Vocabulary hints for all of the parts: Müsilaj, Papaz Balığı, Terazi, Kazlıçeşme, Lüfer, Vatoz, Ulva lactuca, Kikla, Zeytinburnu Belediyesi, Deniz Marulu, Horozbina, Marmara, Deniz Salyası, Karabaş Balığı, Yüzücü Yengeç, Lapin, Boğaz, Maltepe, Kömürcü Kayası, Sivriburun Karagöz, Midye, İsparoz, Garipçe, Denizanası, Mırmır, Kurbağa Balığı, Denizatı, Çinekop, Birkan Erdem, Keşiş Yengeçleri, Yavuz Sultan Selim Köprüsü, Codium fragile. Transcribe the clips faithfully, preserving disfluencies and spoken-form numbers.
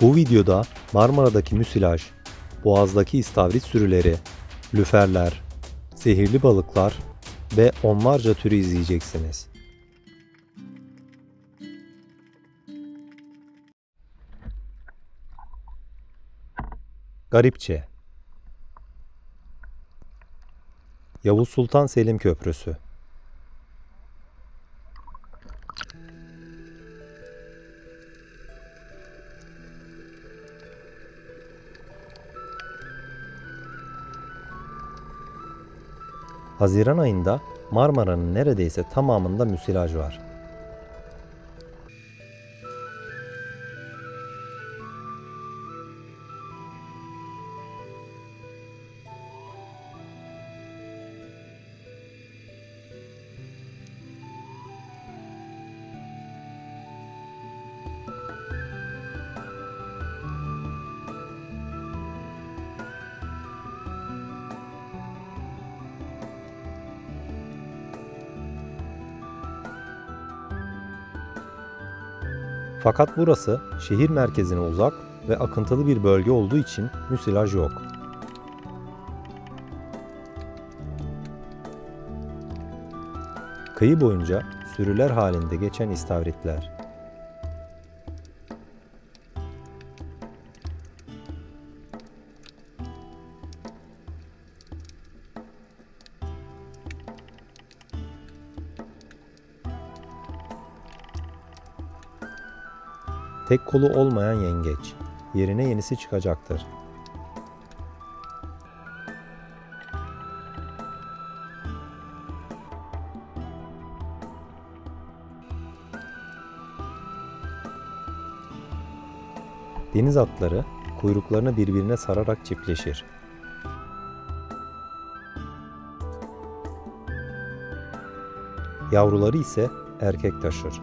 Bu videoda Marmara'daki müsilaj, Boğaz'daki istavrit sürüleri, lüferler, zehirli balıklar ve onlarca türü izleyeceksiniz. Garipçe. Yavuz Sultan Selim Köprüsü. Haziran ayında Marmara'nın neredeyse tamamında müsilaj var. Fakat burası şehir merkezine uzak ve akıntılı bir bölge olduğu için müsilaj yok. Kıyı boyunca sürüler halinde geçen istavritler. Tek kolu olmayan yengeç, yerine yenisi çıkacaktır. Deniz atları kuyruklarını birbirine sararak çiftleşir. Yavruları ise erkek taşır.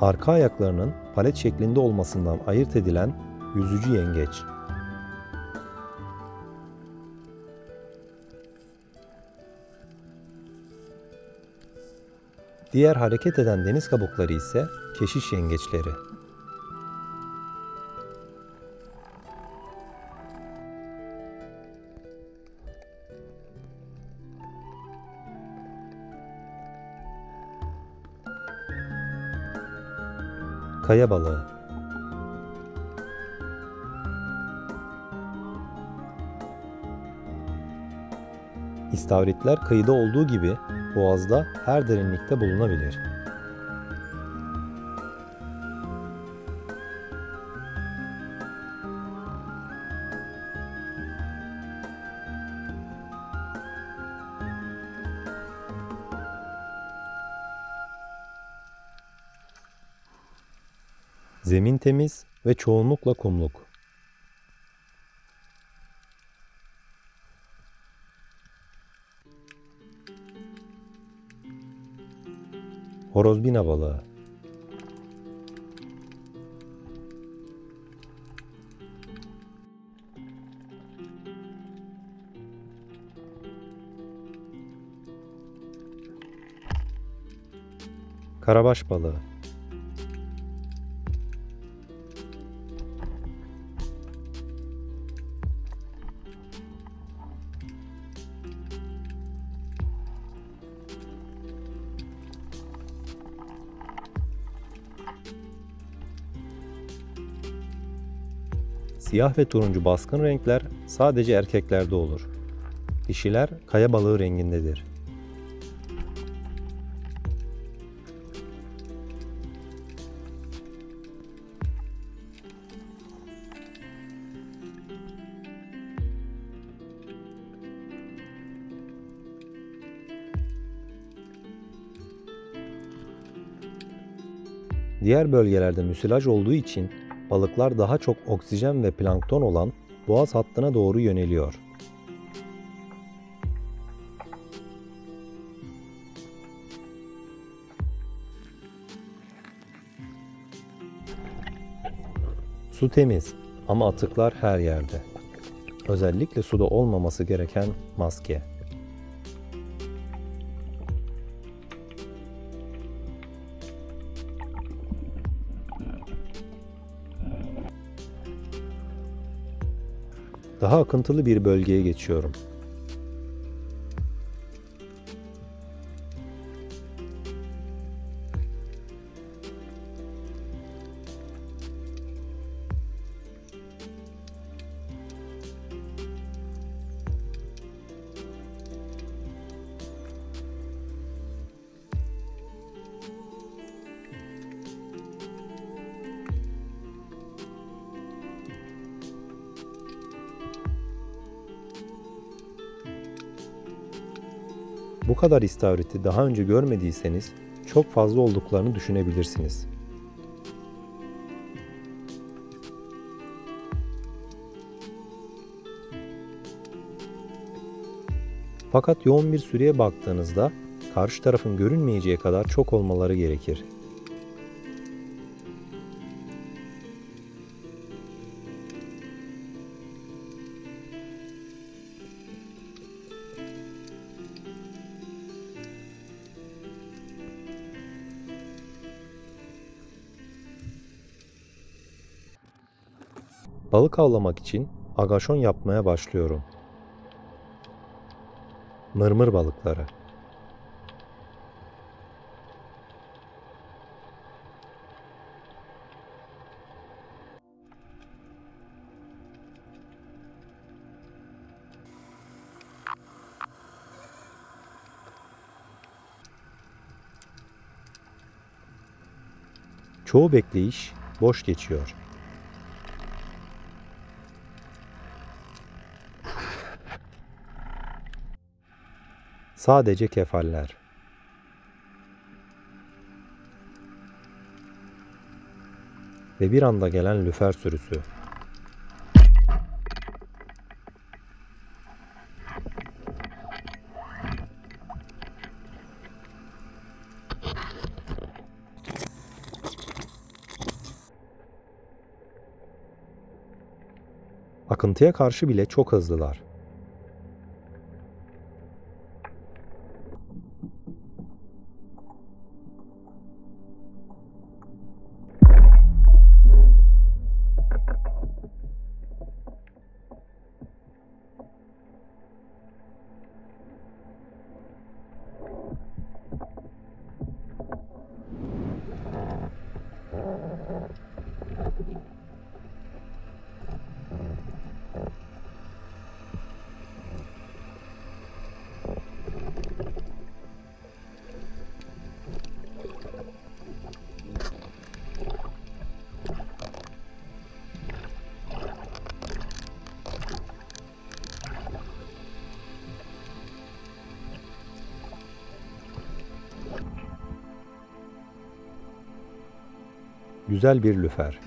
Arka ayaklarının palet şeklinde olmasından ayırt edilen yüzücü yengeç. Diğer hareket eden deniz kabukları ise keşiş yengeçleri. Kaya balığı. İstavritler kıyıda olduğu gibi boğazda her derinlikte bulunabilir. Zemin temiz ve çoğunlukla kumluk. Horozbina balığı. Karabaş balığı. Siyah ve turuncu baskın renkler sadece erkeklerde olur. Dişiler kaya balığı rengindedir. Diğer bölgelerde müsilaj olduğu için balıklar daha çok oksijen ve plankton olan boğaz hattına doğru yöneliyor. Su temiz ama atıklar her yerde. Özellikle suda olmaması gereken maske. Daha akıntılı bir bölgeye geçiyorum. Bu kadar istavriti daha önce görmediyseniz çok fazla olduklarını düşünebilirsiniz. Fakat yoğun bir süreye baktığınızda karşı tarafın görünmeyeceği kadar çok olmaları gerekir. Balık avlamak için agaşon yapmaya başlıyorum. Mırmır balıkları. Çoğu bekleyiş boş geçiyor. Sadece kefaller. Ve bir anda gelen lüfer sürüsü. Akıntıya karşı bile çok hızlılar. Güzel bir lüfer.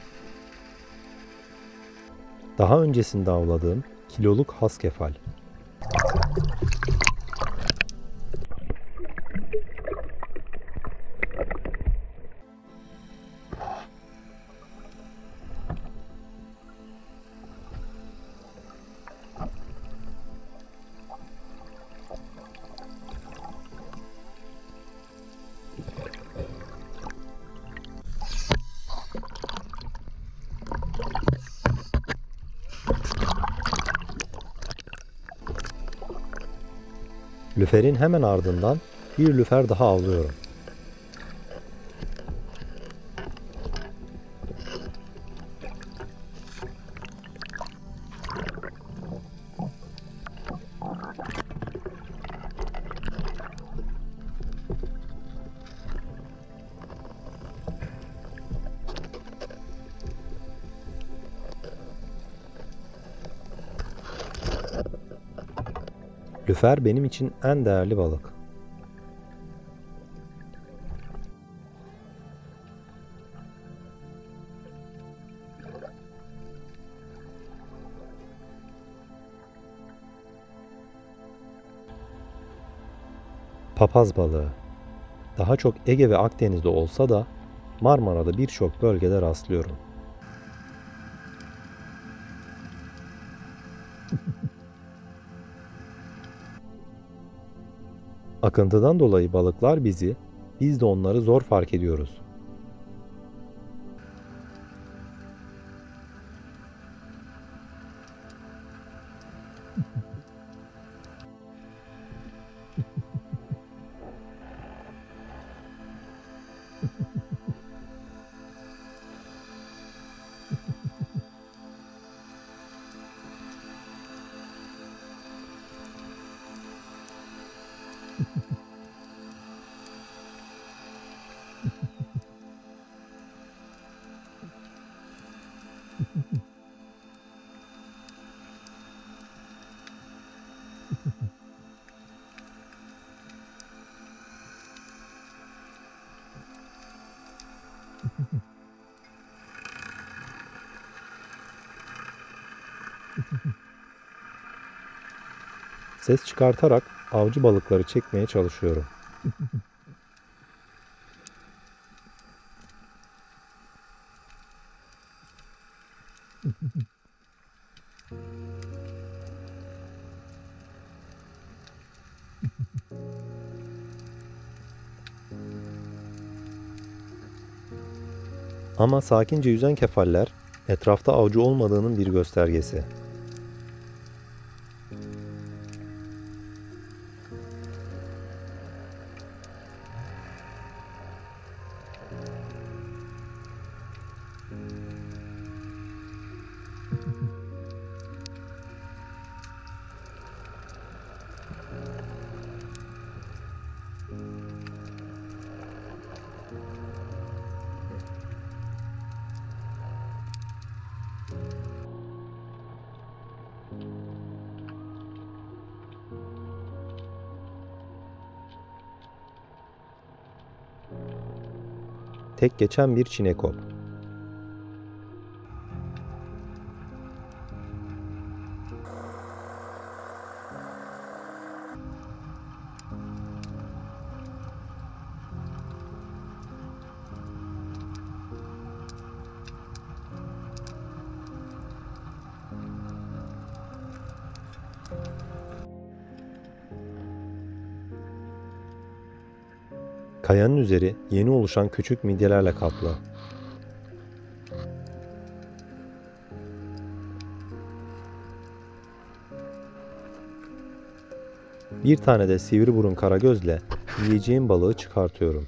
Daha öncesinde avladığım kiloluk has kefal. Lüferin hemen ardından bir lüfer daha avlıyorum. Lüfer benim için en değerli balık. Papaz balığı. Daha çok Ege ve Akdeniz'de olsa da Marmara'da birçok bölgede rastlıyorum. Akıntıdan dolayı balıklar bizi, biz de onları zor fark ediyoruz. Ses çıkartarak avcı balıkları çekmeye çalışıyorum. Ama sakince yüzen kefaller etrafta avcı olmadığının bir göstergesi. Tek geçen bir çinekop. Kayanın üzeri yeni oluşan küçük midyelerle kaplı. Bir tane de sivri burun karagözle yiyeceğim balığı çıkartıyorum.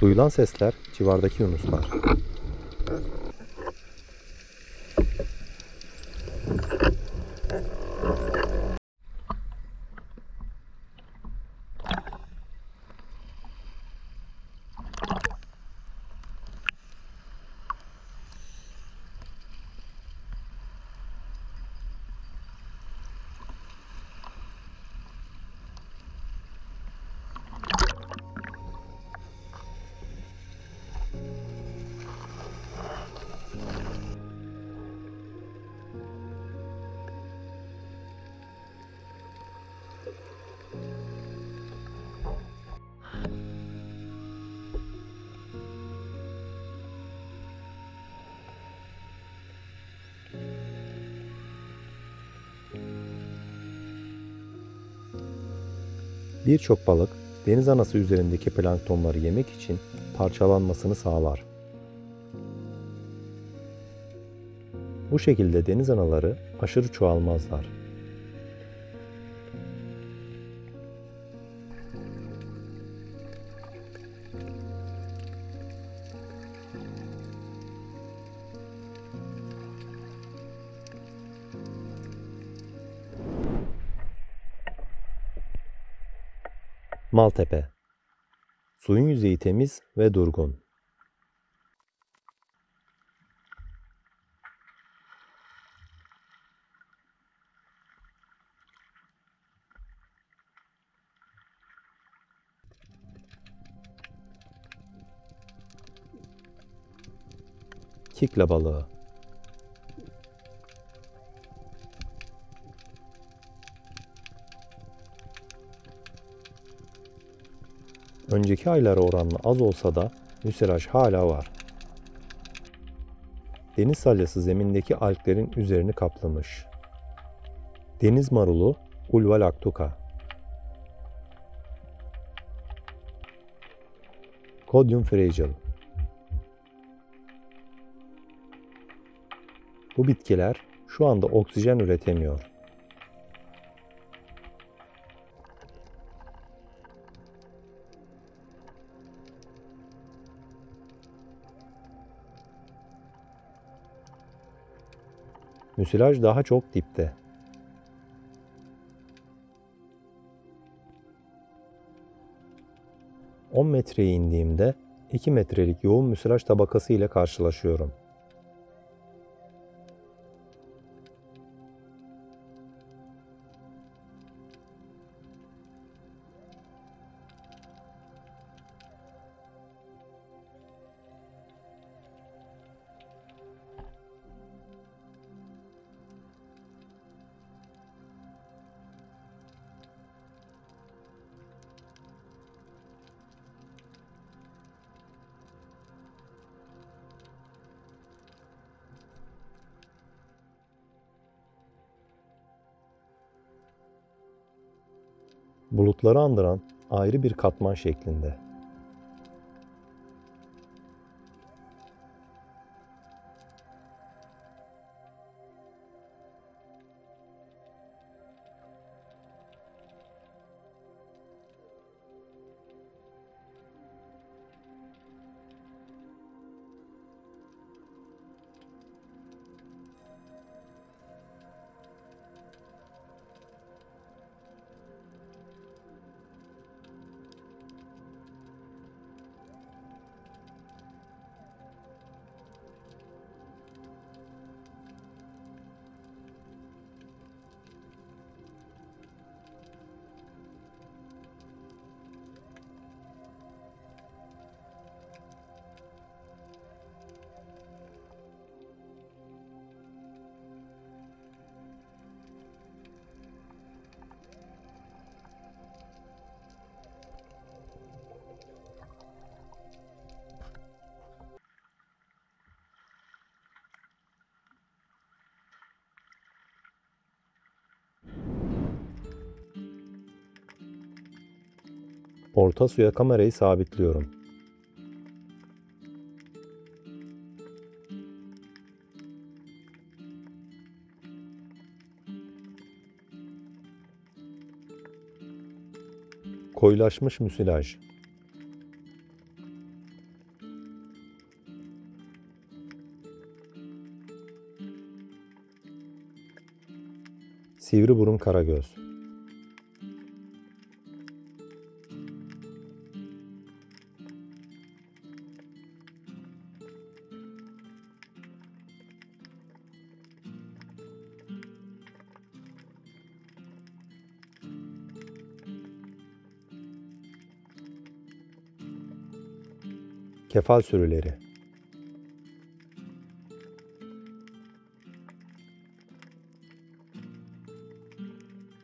Duyulan sesler civardaki yunuslar. Birçok balık deniz anası üzerindeki planktonları yemek için parçalanmasını sağlar. Bu şekilde deniz anaları aşırı çoğalmazlar. Maltepe. Suyun yüzeyi temiz ve durgun. Kikla balığı. Önceki aylara oranla az olsa da müsilaj hala var. Deniz salyası zemindeki alglerin üzerini kaplamış. Deniz marulu, Ulva lactuca. Codium fragile. Bu bitkiler şu anda oksijen üretemiyor. Müsilaj daha çok dipte. on metreye indiğimde iki metrelik yoğun müsilaj tabakası ile karşılaşıyorum. Bulutları andıran ayrı bir katman şeklinde. Orta suya kamerayı sabitliyorum. Koyulaşmış müsilaj. Sivriburun karagöz. Kefal sürüleri.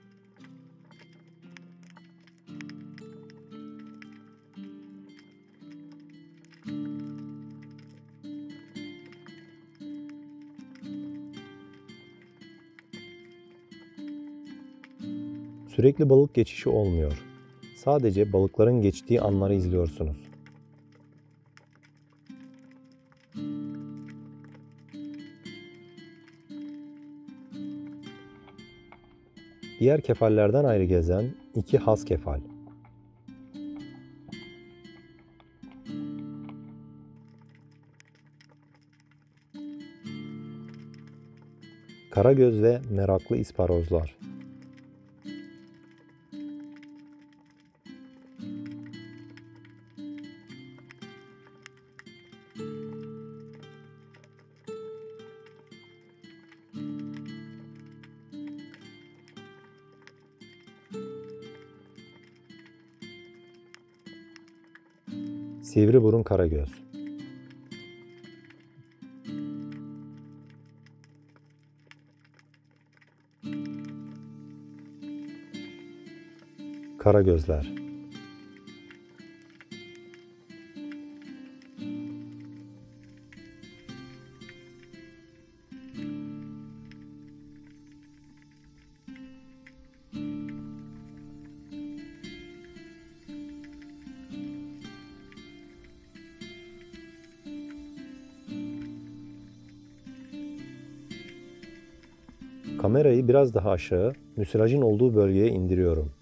Sürekli balık geçişi olmuyor. Sadece balıkların geçtiği anları izliyorsunuz. Diğer kefallerden ayrı gezen iki has kefal. Karagöz ve meraklı isparozlar. Sivriburun karagöz. Karagözler. Kamerayı biraz daha aşağı, müsilajın olduğu bölgeye indiriyorum.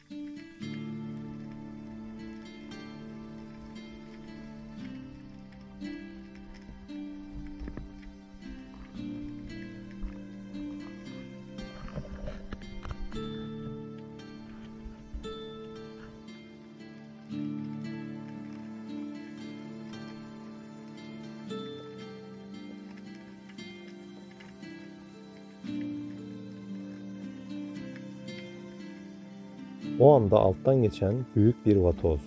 O anda alttan geçen büyük bir vatoz.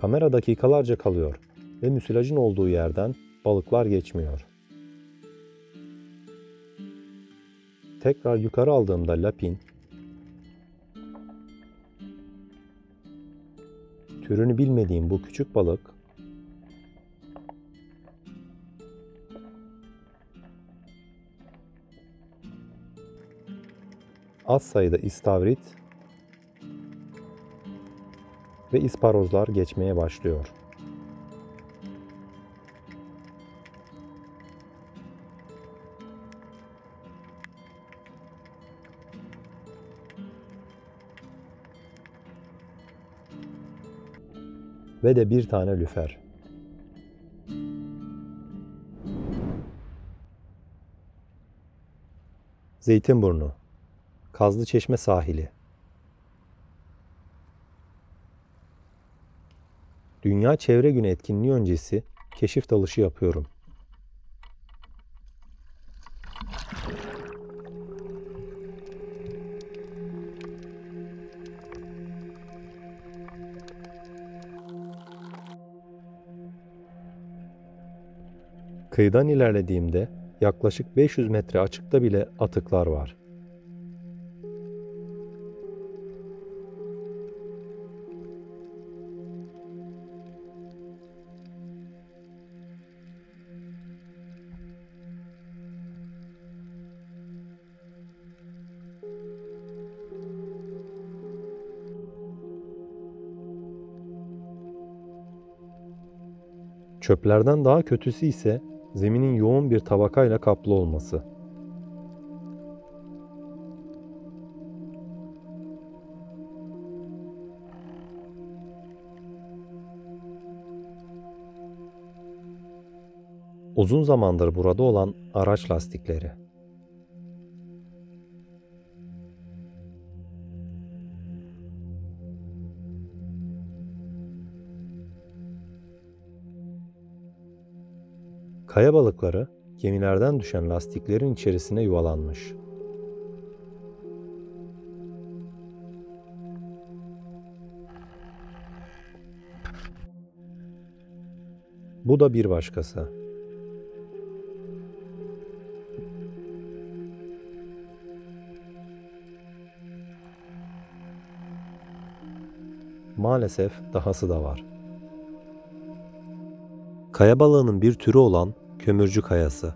Kamera dakikalarca kalıyor ve müsilajın olduğu yerden balıklar geçmiyor. Tekrar yukarı aldığımda lapin, türünü bilmediğim bu küçük balık az sayıda istavrit ve isparozlar geçmeye başlıyor. Ve de bir tane lüfer. Zeytinburnu, Kazlıçeşme sahili. Dünya Çevre Günü etkinliği öncesi keşif dalışı yapıyorum. Kıyıdan ilerlediğimde yaklaşık beş yüz metre açıkta bile atıklar var. Çöplerden daha kötüsü ise zeminin yoğun bir tabakayla kaplı olması. Uzun zamandır burada olan araç lastikleri. Kaya balıkları gemilerden düşen lastiklerin içerisine yuvalanmış. Bu da bir başkası. Maalesef dahası da var. Kaya balığının bir türü olan kömürcü kayası.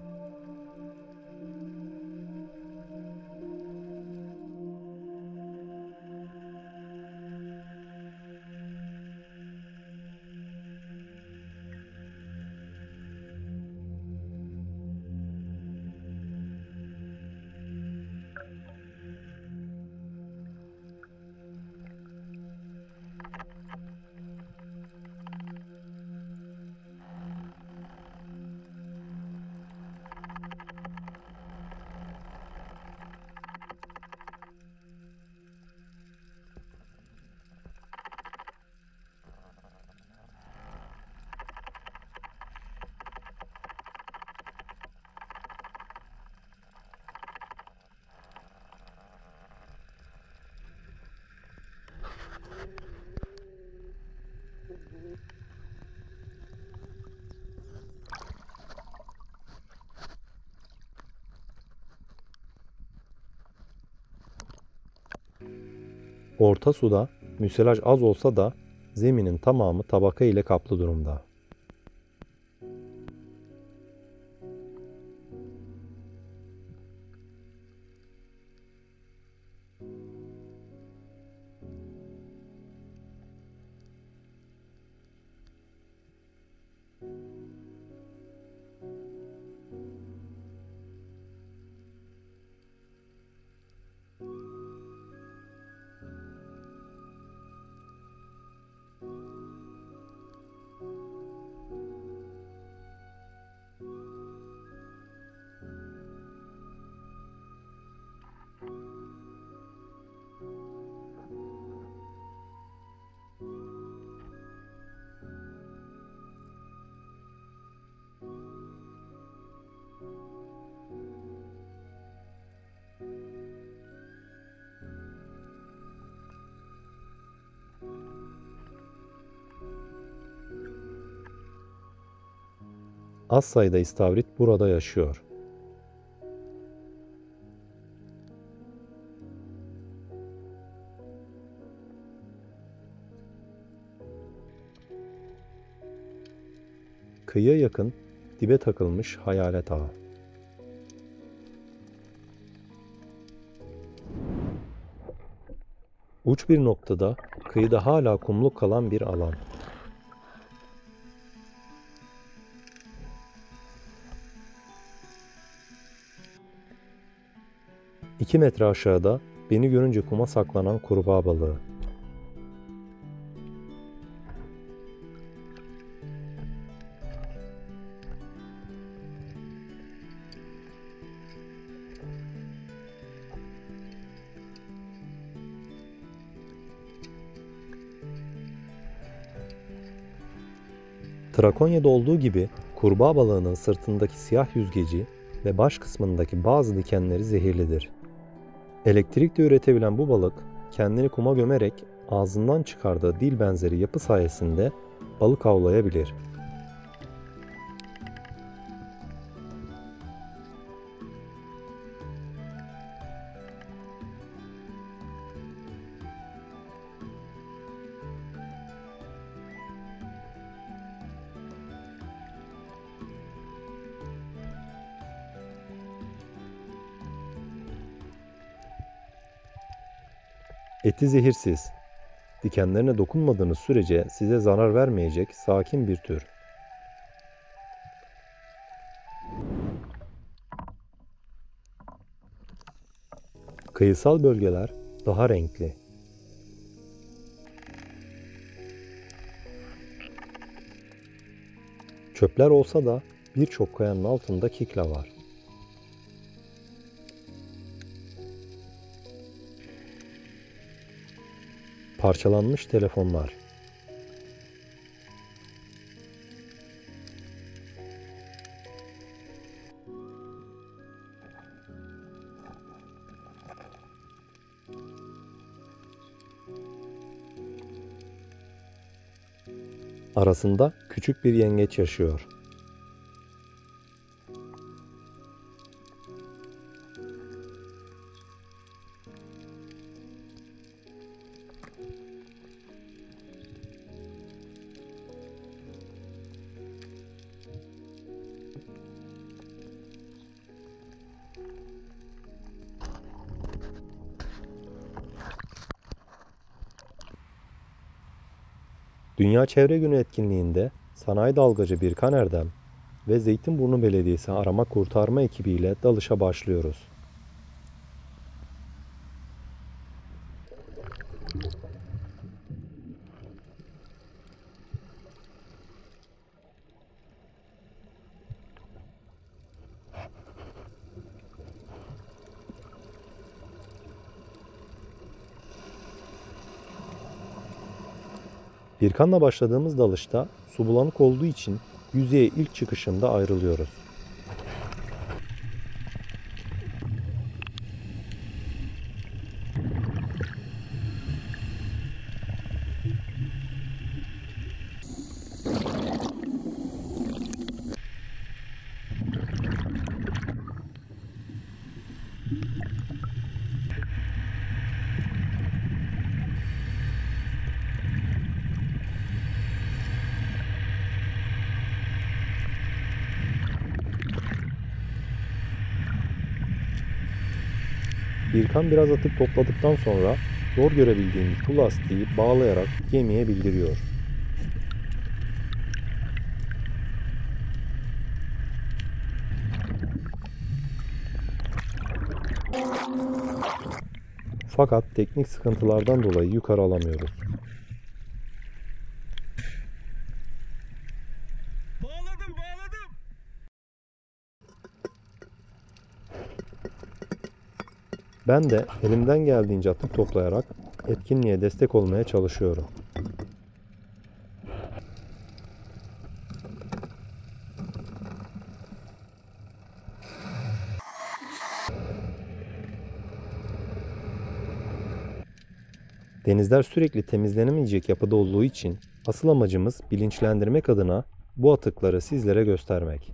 Orta suda müsilaj az olsa da zeminin tamamı tabaka ile kaplı durumda. Az sayıda istavrit burada yaşıyor. Kıyıya yakın dibe takılmış hayalet ağı. Uç bir noktada kıyıda hala kumluk kalan bir alan. İki metre aşağıda beni görünce kuma saklanan kurbağa balığı. Trakonya'da olduğu gibi kurbağa balığının sırtındaki siyah yüzgeci ve baş kısmındaki bazı dikenleri zehirlidir. Elektrik de üretebilen bu balık kendini kuma gömerek ağzından çıkardığı dil benzeri yapı sayesinde balık avlayabilir. Eti zehirsiz, dikenlerine dokunmadığınız sürece size zarar vermeyecek sakin bir tür. Kıyısal bölgeler daha renkli. Çöpler olsa da birçok kayanın altında kikla var. Parçalanmış telefonlar. Arasında küçük bir yengeç yaşıyor. Dünya Çevre Günü etkinliğinde sanayi dalgacı Birkan Erdem ve Zeytinburnu Belediyesi arama kurtarma ekibiyle dalışa başlıyoruz. Birkan'la başladığımız dalışta su bulanık olduğu için yüzeye ilk çıkışımda ayrılıyoruz. Birkan biraz atıp topladıktan sonra zor görebildiğimiz bu lastiği bağlayarak gemiye bildiriyor. Fakat teknik sıkıntılardan dolayı yukarı alamıyoruz. Ben de elimden geldiğince atıp toplayarak etkinliğe destek olmaya çalışıyorum. Denizler sürekli temizlenemeyecek yapıda olduğu için asıl amacımız bilinçlendirmek adına bu atıkları sizlere göstermek.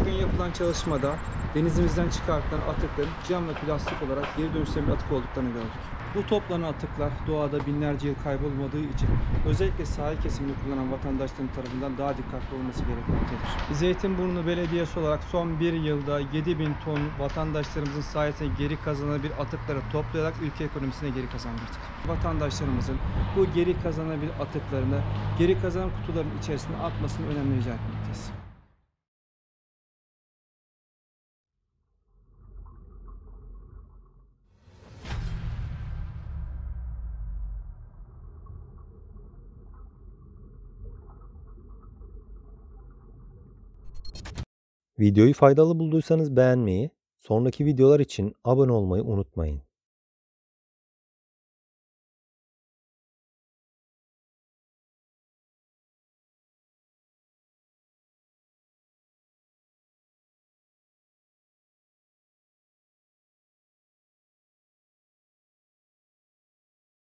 Bugün yapılan çalışmada denizimizden çıkartılan atıkların cam ve plastik olarak geri dönüştürülebilir atık olduklarını gördük. Bu toplanan atıklar doğada binlerce yıl kaybolmadığı için özellikle sahil kesimini kullanan vatandaşların tarafından daha dikkatli olması gerekmektedir. Zeytinburnu Belediyesi olarak son bir yılda yedi bin ton vatandaşlarımızın sayesinde geri kazanabilir atıkları toplayarak ülke ekonomisine geri kazandırdık. Vatandaşlarımızın bu geri kazanabilir atıklarını geri kazanan kutuların içerisine atmasını önemli rica etmekteyiz. Videoyu faydalı bulduysanız beğenmeyi, sonraki videolar için abone olmayı unutmayın.